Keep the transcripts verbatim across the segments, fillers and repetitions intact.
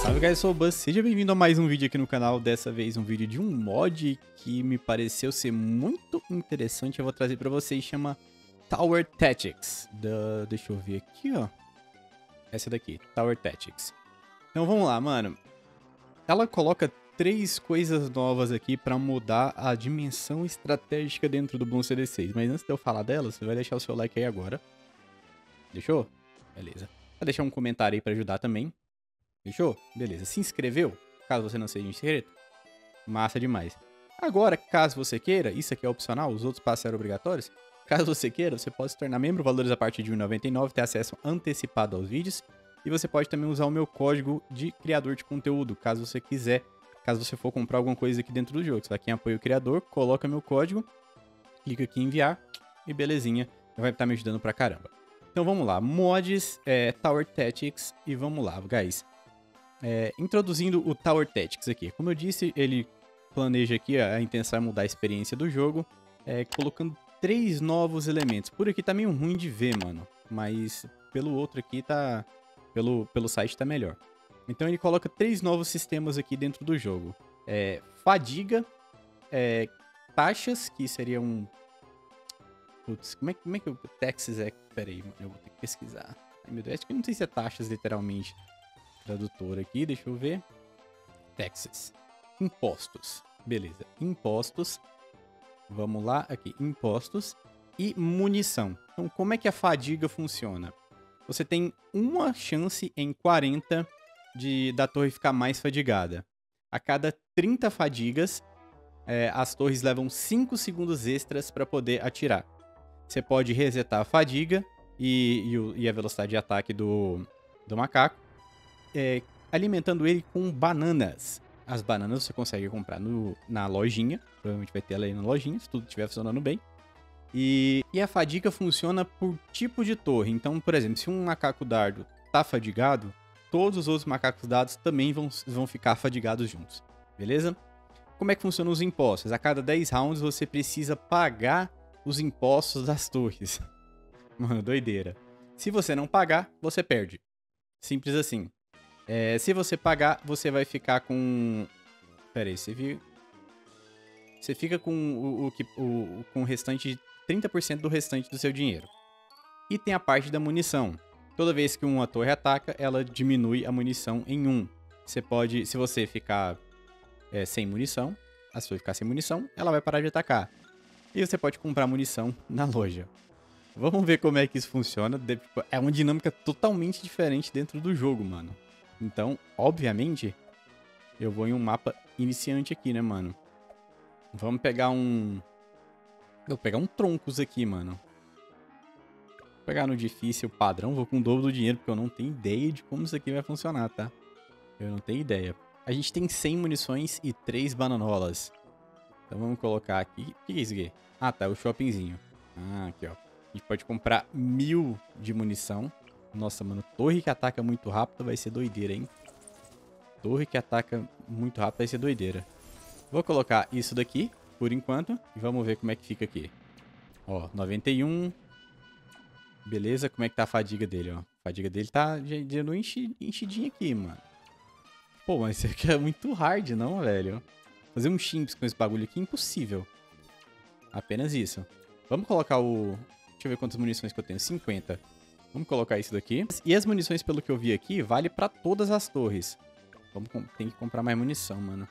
Salve guys, eu sou o Buzz, seja bem-vindo a mais um vídeo aqui no canal, dessa vez um vídeo de um mod que me pareceu ser muito interessante, eu vou trazer pra vocês, chama Tower Tactics, da... deixa eu ver aqui, ó, essa daqui, Tower Tactics. Então vamos lá, mano, ela coloca três coisas novas aqui pra mudar a dimensão estratégica dentro do Bloons T D seis, mas antes de eu falar delas, você vai deixar o seu like aí agora. Deixou? Beleza. Vai deixar um comentário aí pra ajudar também. Fechou? Beleza. Se inscreveu? Caso você não seja inscrito. Massa demais. Agora, caso você queira, isso aqui é opcional, os outros passos eram obrigatórios. Caso você queira, você pode se tornar membro, valores a partir de um real e noventa e nove centavos, ter acesso antecipado aos vídeos. E você pode também usar o meu código de criador de conteúdo, caso você quiser. Caso você for comprar alguma coisa aqui dentro do jogo. Você vai aqui em apoio ao criador, coloca meu código, clica aqui em enviar e belezinha. Vai estar me ajudando pra caramba. Então vamos lá, mods, é, Tower Tactics e vamos lá, guys. É, introduzindo o Tower Tactics aqui. Como eu disse, ele planeja aqui a intenção de mudar a experiência do jogo, é, colocando três novos elementos. Por aqui tá meio ruim de ver, mano, mas pelo outro aqui tá... Pelo, pelo site tá melhor. Então ele coloca três novos sistemas aqui dentro do jogo. É, fadiga, é, taxas, que seria um... Putz, como é, como é que o Texas é? Pera aí, eu vou ter que pesquisar. Ai, meu Deus, acho que não sei se é taxas, literalmente. Tradutor aqui, deixa eu ver. Texas. Impostos. Beleza, impostos. Vamos lá, aqui, impostos. E munição. Então, como é que a fadiga funciona? Você tem uma chance em quarenta de, da torre ficar mais fadigada. A cada trinta fadigas, é, as torres levam cinco segundos extras para poder atirar. Você pode resetar a fadiga e, e, o, e a velocidade de ataque do, do macaco, é, alimentando ele com bananas. As bananas você consegue comprar no, na lojinha, provavelmente vai ter ela aí na lojinha, se tudo estiver funcionando bem. E, e a fadiga funciona por tipo de torre, então, por exemplo, se um macaco dardo tá fadigado, todos os outros macacos dados também vão, vão ficar fadigados juntos, beleza? Como é que funcionam os impostos? A cada dez rounds você precisa pagar os impostos das torres. Mano, doideira. Se você não pagar, você perde. Simples assim. É, se você pagar, você vai ficar com... Pera aí, você viu? Você fica com o, o, o, com o restante, trinta por cento do restante do seu dinheiro. E tem a parte da munição. Toda vez que uma torre ataca, ela diminui a munição em um. Você pode... Se você ficar é, sem munição, a sua ficar sem munição, ela vai parar de atacar. E você pode comprar munição na loja. Vamos ver como é que isso funciona. É uma dinâmica totalmente diferente dentro do jogo, mano. Então, obviamente, eu vou em um mapa iniciante aqui, né, mano? Vamos pegar um... Eu vou pegar um troncos aqui, mano. Vou pegar no difícil padrão. Vou com o dobro do dinheiro, porque eu não tenho ideia de como isso aqui vai funcionar, tá? Eu não tenho ideia. A gente tem cem munições e três bananolas. Então vamos colocar aqui... O que é isso aqui? Ah, tá. O shoppingzinho. Ah, aqui, ó. A gente pode comprar mil de munição. Nossa, mano. Torre que ataca muito rápido vai ser doideira, hein? Torre que ataca muito rápido vai ser doideira. Vou colocar isso daqui, por enquanto. E vamos ver como é que fica aqui. Ó, noventa e um. Beleza. Como é que tá a fadiga dele, ó? A fadiga dele tá dando enchidinha aqui, mano. Pô, mas isso aqui é muito hard, não, velho? Fazer um chimps com esse bagulho aqui é impossível. Apenas isso. Vamos colocar o... Deixa eu ver quantas munições que eu tenho. cinquenta. Vamos colocar isso daqui. E as munições, pelo que eu vi aqui, vale pra todas as torres. Vamos... Tem que comprar mais munição, mano.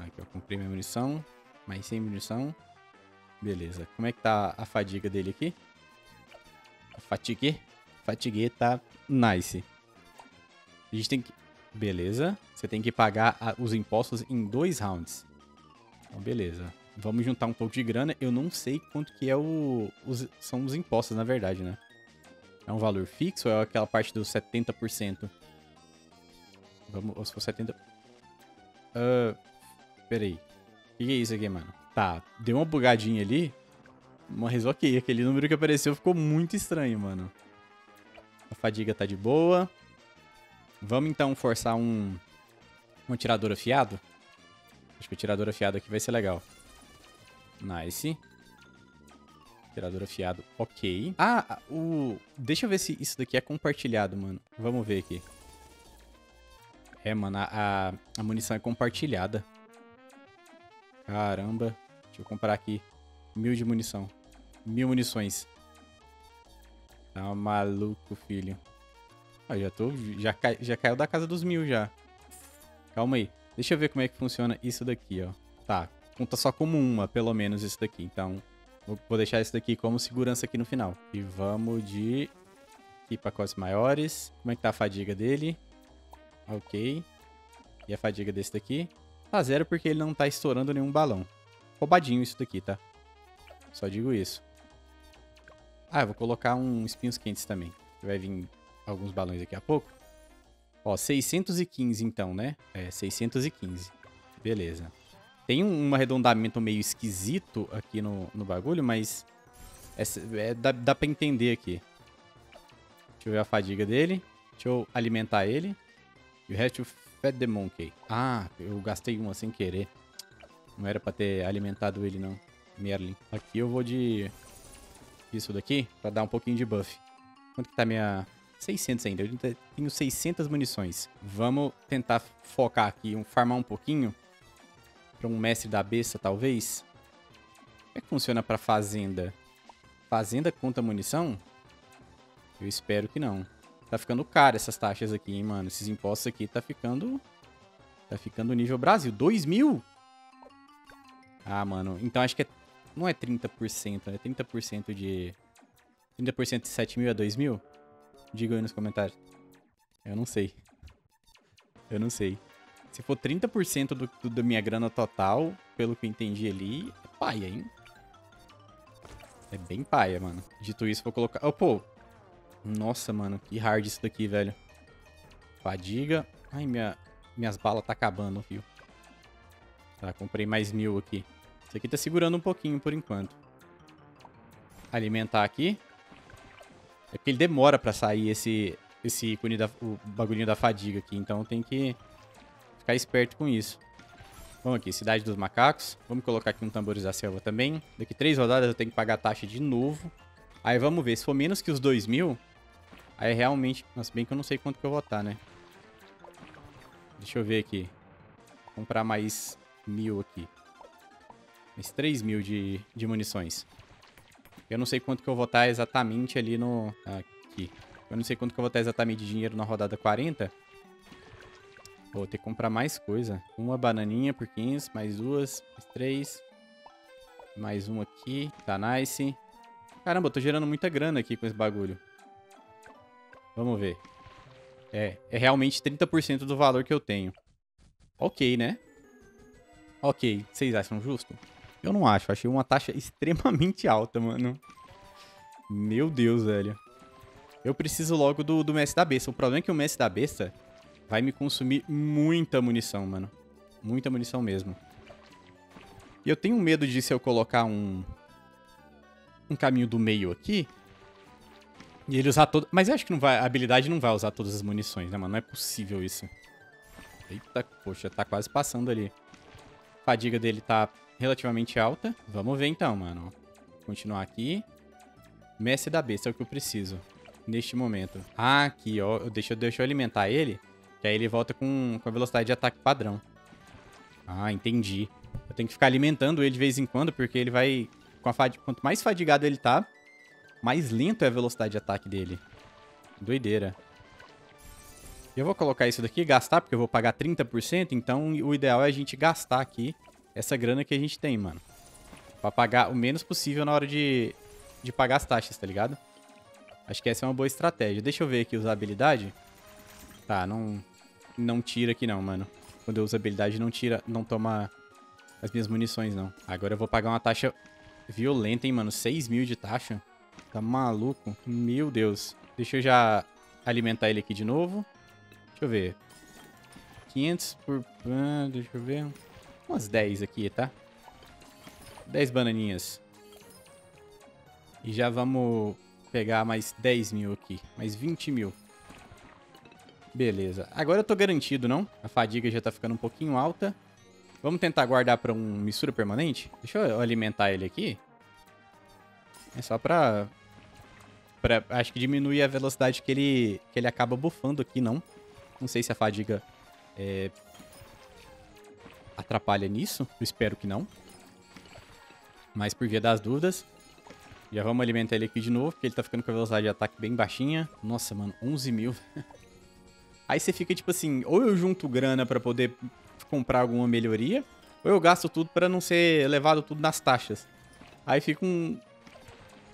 Aqui, eu comprei minha munição. Mais cem munição. Beleza. Como é que tá a fadiga dele aqui? A fatigue. Fatigue tá nice. A gente tem que... Beleza. Você tem que pagar a, os impostos em dois rounds. Então, beleza. Vamos juntar um pouco de grana. Eu não sei quanto que é o... Os, são os impostos, na verdade, né? É um valor fixo ou é aquela parte dos setenta por cento? Vamos... Ou se for setenta por cento... Uh, pera aí. O que, que é isso aqui, mano? Tá, deu uma bugadinha ali. Mas ok, aquele número que apareceu ficou muito estranho, mano. A fadiga tá de boa. Vamos então forçar um, um atirador afiado? Acho que o atirador afiado aqui vai ser legal. Nice. Tirador afiado, ok. Ah, o... deixa eu ver se isso daqui é compartilhado, mano. Vamos ver aqui. É, mano, a, a munição é compartilhada. Caramba. Deixa eu comprar aqui. Mil de munição. Mil munições. Tá maluco, filho. Ah, já tô... Já, cai, já caiu da casa dos mil, já. Calma aí. Deixa eu ver como é que funciona isso daqui, ó. Tá. Conta só como uma, pelo menos, isso daqui. Então... vou deixar isso daqui como segurança aqui no final. E vamos de... aqui, pacotes maiores. Como é que tá a fadiga dele? Ok. E a fadiga desse daqui? Tá zero porque ele não tá estourando nenhum balão. Roubadinho isso daqui, tá? Só digo isso. Ah, eu vou colocar um espinhos quentes também. Vai vir alguns balões daqui a pouco. Ó, seiscentos e quinze então, né? É, seiscentos e quinze. Beleza. Tem um arredondamento meio esquisito aqui no, no bagulho, mas é, é, dá, dá pra entender aqui. Deixa eu ver a fadiga dele. Deixa eu alimentar ele. You have to feed the monkey. Ah, eu gastei uma sem querer. Não era pra ter alimentado ele, não. Merlin. Aqui eu vou de... isso daqui, pra dar um pouquinho de buff. Quanto que tá minha... seiscentos ainda. Eu tenho seiscentas munições. Vamos tentar focar aqui, farmar um pouquinho. Pra um mestre da besta, talvez. Como é que funciona pra fazenda? Fazenda conta munição? Eu espero que não. Tá ficando caro essas taxas aqui, hein, mano. Esses impostos aqui tá ficando... tá ficando nível Brasil. dois mil? Ah, mano. Então acho que é... não é trinta por cento, é trinta por cento de... trinta por cento de sete mil a dois mil? Diga aí nos comentários. Eu não sei. Eu não sei. Se for trinta por cento do, do, da minha grana total, pelo que eu entendi ali, é paia, hein? É bem paia, mano. Dito isso, vou colocar... oh, pô! Nossa, mano, que hard isso daqui, velho. Fadiga. Ai, minha... minhas balas tá acabando, viu? Tá, comprei mais mil aqui. Isso aqui tá segurando um pouquinho por enquanto. Alimentar aqui. É porque ele demora pra sair esse... esse ícone da... o bagulhinho da fadiga aqui. Então tem que ficar esperto com isso. Vamos aqui, Cidade dos Macacos. Vamos colocar aqui um Tambores da Selva também. Daqui três rodadas eu tenho que pagar a taxa de novo. Aí vamos ver. Se for menos que os dois mil... aí realmente... nossa, bem que eu não sei quanto que eu vou estar, né? Deixa eu ver aqui. Vou comprar mais mil aqui. Mais três mil de, de munições. Eu não sei quanto que eu vou estar exatamente ali no... aqui. Eu não sei quanto que eu vou estar exatamente de dinheiro na rodada quarenta. Vou ter que comprar mais coisa. Uma bananinha por quinze. Mais duas. Mais três. Mais um aqui. Tá nice. Caramba, eu tô gerando muita grana aqui com esse bagulho. Vamos ver. É, é realmente trinta por cento do valor que eu tenho. Ok, né? Ok, vocês acham justo? Eu não acho, achei uma taxa extremamente alta, mano. Meu Deus, velho. Eu preciso logo do, do Mestre da Besta. O problema é que o Mestre da Besta vai me consumir muita munição, mano. Muita munição mesmo. E eu tenho medo de se eu colocar um... um caminho do meio aqui. E ele usar todo... mas eu acho que não vai... a habilidade não vai usar todas as munições, né, mano? Não é possível isso. Eita, poxa, tá quase passando ali. A fadiga dele tá relativamente alta. Vamos ver então, mano. Vou continuar aqui. Mestre da Besta é o que eu preciso neste momento. Ah, aqui, ó. Deixa, deixa eu alimentar ele. Que aí ele volta com, com a velocidade de ataque padrão. Ah, entendi. Eu tenho que ficar alimentando ele de vez em quando, porque ele vai... com a fad... quanto mais fadigado ele tá, mais lento é a velocidade de ataque dele. Doideira. Eu vou colocar isso daqui, gastar, porque eu vou pagar trinta por cento, então o ideal é a gente gastar aqui essa grana que a gente tem, mano. Pra pagar o menos possível na hora de, de pagar as taxas, tá ligado? Acho que essa é uma boa estratégia. Deixa eu ver aqui, usar habilidade. Tá, não, não tira aqui não, mano. Quando eu uso habilidade, não tira, não toma as minhas munições, não. Agora eu vou pagar uma taxa... violenta, hein, mano? seis mil de taxa? Tá maluco? Meu Deus. Deixa eu já alimentar ele aqui de novo. Deixa eu ver. quinhentos por... ah, deixa eu ver. Umas dez aqui, tá? dez bananinhas. E já vamos pegar mais dez mil aqui. Mais vinte mil. Beleza. Agora eu tô garantido, não? A fadiga já tá ficando um pouquinho alta. Vamos tentar guardar pra um mistura permanente? Deixa eu alimentar ele aqui. É só pra... pra acho que diminuir a velocidade que ele, que ele acaba bufando aqui, não. Não sei se a fadiga é, atrapalha nisso. Eu espero que não. Mas por via das dúvidas... Já vamos alimentar ele aqui de novo, porque ele tá ficando com a velocidade de ataque bem baixinha. Nossa, mano, onze mil. Aí você fica tipo assim, ou eu junto grana pra poder comprar alguma melhoria, ou eu gasto tudo pra não ser levado tudo nas taxas. Aí fica um,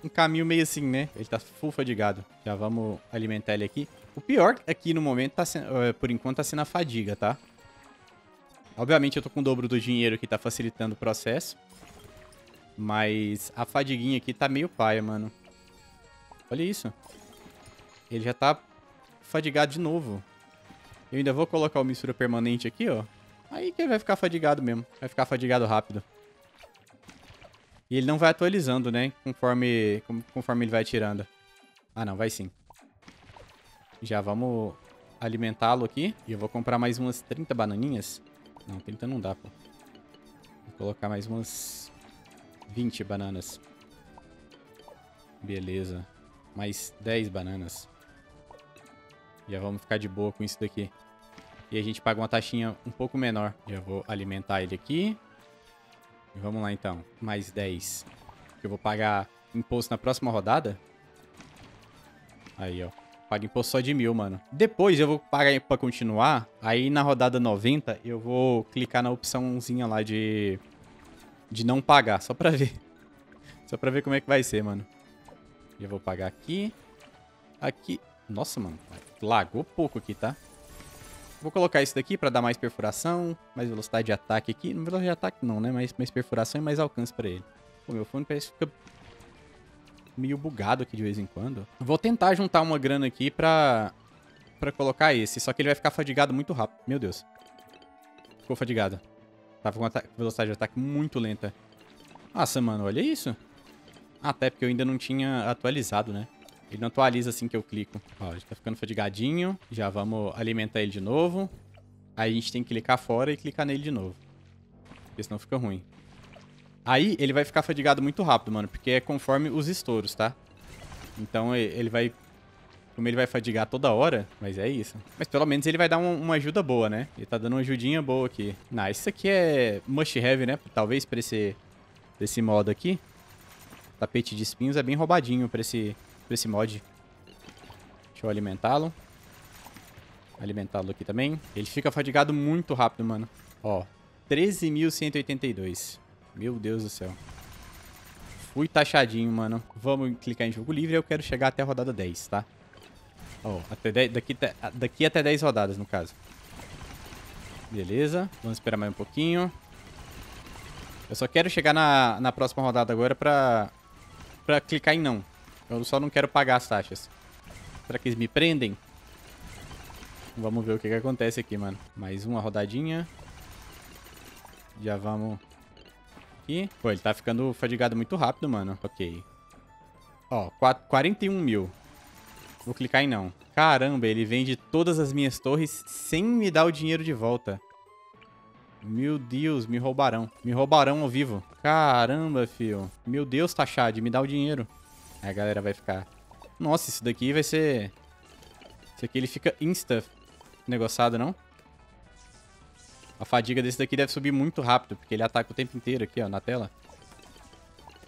um caminho meio assim, né? Ele tá full fadigado. Já vamos alimentar ele aqui. O pior aqui no momento, tá sendo, por enquanto, tá sendo a fadiga, tá? Obviamente eu tô com o dobro do dinheiro aqui, tá facilitando o processo. Mas a fadiguinha aqui tá meio paia, mano. Olha isso. Ele já tá fadigado de novo. Eu ainda vou colocar o mistura permanente aqui, ó. Aí que ele vai ficar fadigado mesmo. Vai ficar fadigado rápido. E ele não vai atualizando, né? Conforme, conforme ele vai atirando. Ah, não. Vai sim. Já vamos alimentá-lo aqui. E eu vou comprar mais umas trinta bananinhas. Não, trinta não dá, pô. Vou colocar mais umas... vinte bananas. Beleza. Mais dez bananas. Já vamos ficar de boa com isso daqui. E a gente paga uma taxinha um pouco menor. Já vou alimentar ele aqui. E vamos lá, então. Mais dez. Eu vou pagar imposto na próxima rodada. Aí, ó. Pago imposto só de mil, mano. Depois eu vou pagar pra continuar. Aí na rodada noventa eu vou clicar na opçãozinha lá de... de não pagar, só pra ver. Só pra ver como é que vai ser, mano. Já vou pagar aqui. Aqui. Nossa, mano. Lagou pouco aqui, tá? Vou colocar isso daqui pra dar mais perfuração. Mais velocidade de ataque aqui. Não velocidade de ataque não, né? Mais, mais perfuração e mais alcance pra ele. Pô, meu fone parece que fica meio bugado aqui de vez em quando. Vou tentar juntar uma grana aqui pra... pra colocar esse. Só que ele vai ficar fadigado muito rápido. Meu Deus. Ficou fadigado. Tava com uma velocidade de ataque muito lenta. Nossa, mano, olha isso. Até porque eu ainda não tinha atualizado, né? Ele não atualiza assim que eu clico. Ó, ele tá ficando fadigadinho. Já vamos alimentar ele de novo. Aí a gente tem que clicar fora e clicar nele de novo. Porque senão fica ruim. Aí ele vai ficar fadigado muito rápido, mano. Porque é conforme os estouros, tá? Então ele vai... Como ele vai fadigar toda hora, mas é isso. Mas pelo menos ele vai dar um, uma ajuda boa, né? Ele tá dando uma ajudinha boa aqui. Não, isso aqui é must have, né? Talvez pra esse, pra esse modo aqui. Tapete de espinhos é bem roubadinho pra esse, pra esse mod. Deixa eu alimentá-lo. Alimentá-lo aqui também. Ele fica fadigado muito rápido, mano. Ó, treze mil cento e oitenta e dois. Meu Deus do céu. Fui taxadinho, mano. Vamos clicar em jogo livre. Eu quero chegar até a rodada dez, tá? Ó, oh, até dez, daqui, daqui até dez rodadas, no caso. Beleza. Vamos esperar mais um pouquinho. Eu só quero chegar na, na próxima rodada agora pra, pra clicar em não. Eu só não quero pagar as taxas. Será que eles me prendem? Vamos ver o que, que acontece aqui, mano. Mais uma rodadinha. Já vamos... Aqui. Pô, ele tá ficando fadigado muito rápido, mano. Ok. Ó, oh, quarenta e um mil. Vou clicar em não. Caramba, ele vende todas as minhas torres sem me dar o dinheiro de volta. Meu Deus, me roubarão. Me roubarão ao vivo. Caramba, fio. Meu Deus, taxado, me dá o dinheiro. Aí a galera vai ficar... Nossa, isso daqui vai ser... Isso aqui ele fica insta negociado, não? A fadiga desse daqui deve subir muito rápido, porque ele ataca o tempo inteiro aqui, ó, na tela.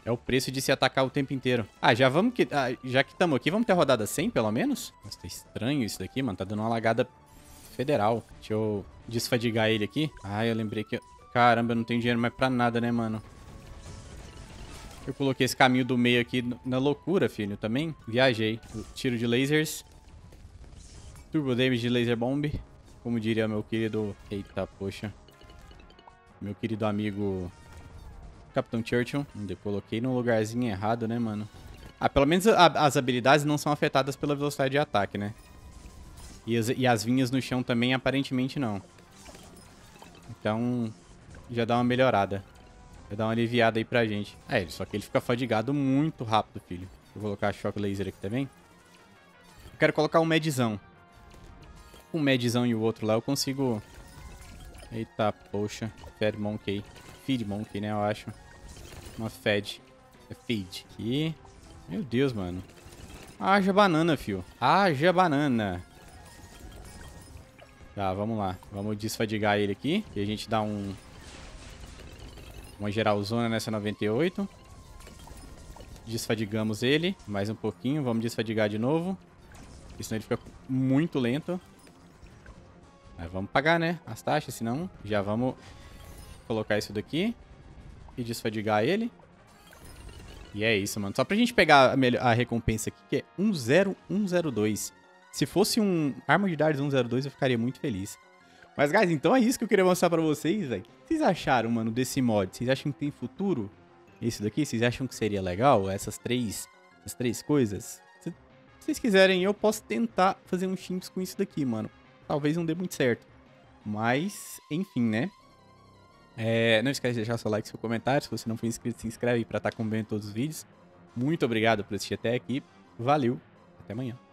É o preço de se atacar o tempo inteiro. Ah, já vamos que... Ah, já que estamos aqui, vamos ter rodada cem, pelo menos? Nossa, tá estranho isso daqui, mano. Tá dando uma lagada federal. Deixa eu desfadigar ele aqui. Ah, eu lembrei que... Caramba, eu não tenho dinheiro mais pra nada, né, mano? Eu coloquei esse caminho do meio aqui na loucura, filho. Também viajei. Tiro de lasers. Turbo damage de laser bomb. Como diria meu querido... Eita, poxa. Meu querido amigo... Capitão Churchill. Eu coloquei no lugarzinho errado, né, mano? Ah, pelo menos a, as habilidades não são afetadas pela velocidade de ataque, né? E as, e as vinhas no chão também, aparentemente, não. Então, já dá uma melhorada. Já dá uma aliviada aí pra gente. É, só que ele fica fadigado muito rápido, filho. Vou colocar choque laser aqui também. Eu quero colocar um medzão. Um medzão e o outro lá eu consigo... Eita, poxa. Fed Monkey. Feed Monkey, né, eu acho. Uma Fed. É Feed. Aqui. Meu Deus, mano. Haja banana, fio. Haja banana. Tá, vamos lá. Vamos desfadigar ele aqui. E a gente dá um... uma geralzona nessa noventa e oito. Desfadigamos ele. Mais um pouquinho. Vamos desfadigar de novo. Porque senão ele fica muito lento. Mas vamos pagar, né? As taxas, senão já vamos colocar isso daqui. E desfadigar ele. E é isso, mano. Só pra gente pegar a, a recompensa aqui, que é um zero um zero dois. Se fosse um Arma de Dardos um zero dois, eu ficaria muito feliz. Mas, guys, então é isso que eu queria mostrar pra vocês, velho. O que vocês acharam, mano, desse mod? Vocês acham que tem futuro? Esse daqui? Vocês acham que seria legal? Essas três, essas três coisas? Se vocês quiserem, eu posso tentar fazer um chimps com isso daqui, mano. Talvez não dê muito certo. Mas, enfim, né? É, não esquece de deixar seu like, seu comentário. Se você não for inscrito, se inscreve aí pra estar acompanhando todos os vídeos. Muito obrigado por assistir até aqui. Valeu. Até amanhã.